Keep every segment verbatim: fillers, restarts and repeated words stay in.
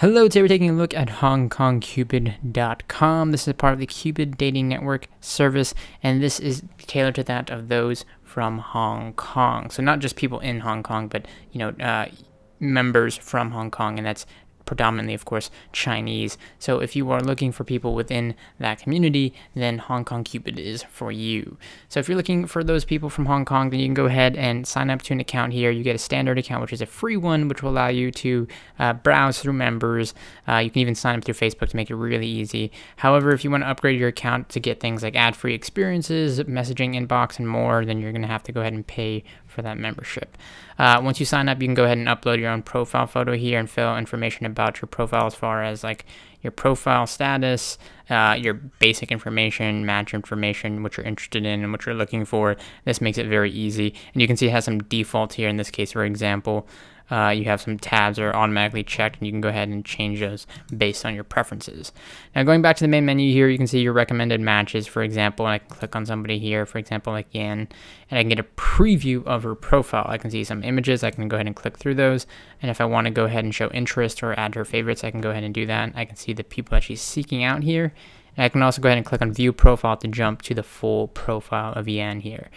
Hello, today we're taking a look at Hong Kong Cupid dot com. This is part of the Cupid Dating Network service, and this is tailored to that of those from Hong Kong. So not just people in Hong Kong, but you know, uh, members from Hong Kong, and that's predominantly, of course, Chinese. So if you are looking for people within that community, then Hong Kong Cupid is for you. So if you're looking for those people from Hong Kong, then you can go ahead and sign up to an account here. You get a standard account, which is a free one, which will allow you to uh, browse through members. Uh, you can even sign up through Facebook to make it really easy. However, if you want to upgrade your account to get things like ad-free experiences, messaging inbox, and more, then you're going to have to go ahead and pay for that membership. Uh, once you sign up, you can go ahead and upload your own profile photo here and fill information about your profile as far as like your profile status, uh, your basic information, match information, what you're interested in and what you're looking for. This makes it very easy. And you can see it has some defaults here. In this case, for example, uh, you have some tabs that are automatically checked, and you can go ahead and change those based on your preferences. Now, going back to the main menu here, you can see your recommended matches, for example, and I can click on somebody here, for example, like Yann, and I can get a preview of her profile. I can see some images. I can go ahead and click through those. And if I want to go ahead and show interest or add her favorites, I can go ahead and do that. I can see the people that she's seeking out here. And I can also go ahead and click on view profile to jump to the full profile of Yann here.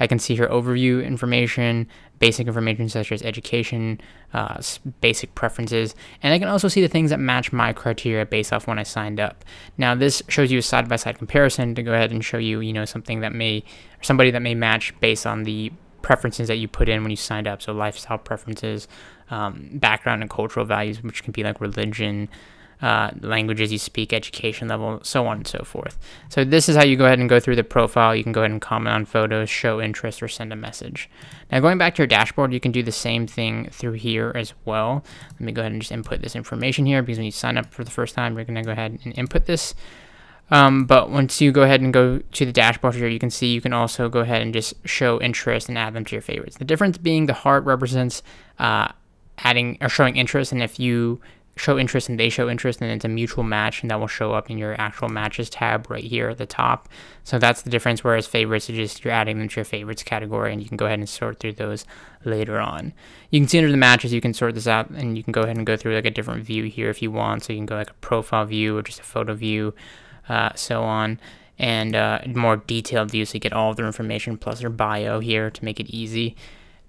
I can see her overview information, basic information such as education, uh, basic preferences, and I can also see the things that match my criteria based off when I signed up. Now this shows you a side-by-side comparison to go ahead and show you, you know, something that may, or somebody that may match based on the preferences that you put in when you signed up. So lifestyle preferences, um, background and cultural values, which can be like religion, Uh, languages you speak, education level, so on and so forth. So this is how you go ahead and go through the profile. You can go ahead and comment on photos, show interest, or send a message. Now going back to your dashboard, you can do the same thing through here as well. Let me go ahead and just input this information here, because when you sign up for the first time, you're going to go ahead and input this. Um, but once you go ahead and go to the dashboard here, you can see you can also go ahead and just show interest and add them to your favorites. The difference being the heart represents uh, adding or showing interest, and if you show interest and they show interest, and it's a mutual match, and that will show up in your actual matches tab right here at the top. So that's the difference, whereas favorites is just you're adding them to your favorites category, and you can go ahead and sort through those later on. You can see under the matches, you can sort this out, and you can go ahead and go through like a different view here if you want. So you can go like a profile view or just a photo view, uh, so on, and uh, more detailed view, so you get all of their information plus their bio here to make it easy.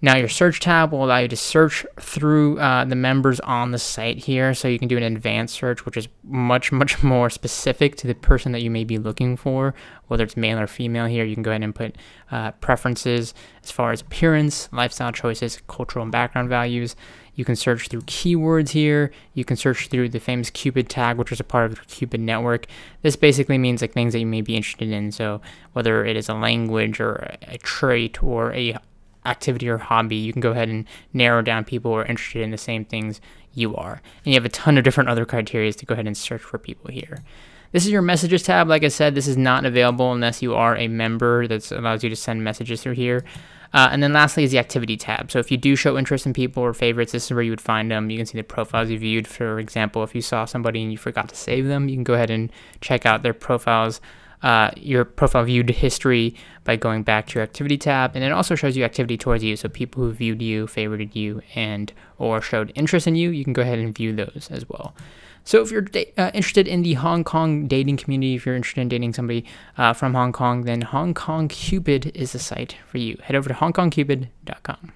Now your search tab will allow you to search through uh, the members on the site here, so you can do an advanced search, which is much, much more specific to the person that you may be looking for, whether it's male or female here. You can go ahead and put uh, preferences as far as appearance, lifestyle choices, cultural and background values. You can search through keywords here. You can search through the famous Cupid tag, which is a part of the Cupid network. This basically means like things that you may be interested in, so whether it is a language or a trait or a activity or hobby, you can go ahead and narrow down people who are interested in the same things you are. And you have a ton of different other criteria to go ahead and search for people here. This is your messages tab. Like I said, this is not available unless you are a member. That allows you to send messages through here. Uh, and then lastly is the activity tab. So if you do show interest in people or favorites, this is where you would find them. You can see the profiles you viewed. For example, if you saw somebody and you forgot to save them, you can go ahead and check out their profiles. Uh, your profile viewed history by going back to your activity tab, and it also shows you activity towards you, so people who viewed you, favorited you, and or showed interest in you, you can go ahead and view those as well. So if you're uh, interested in the Hong Kong dating community, if you're interested in dating somebody uh, from Hong Kong, then Hong Kong Cupid is the site for you. Head over to Hong Kong Cupid dot com.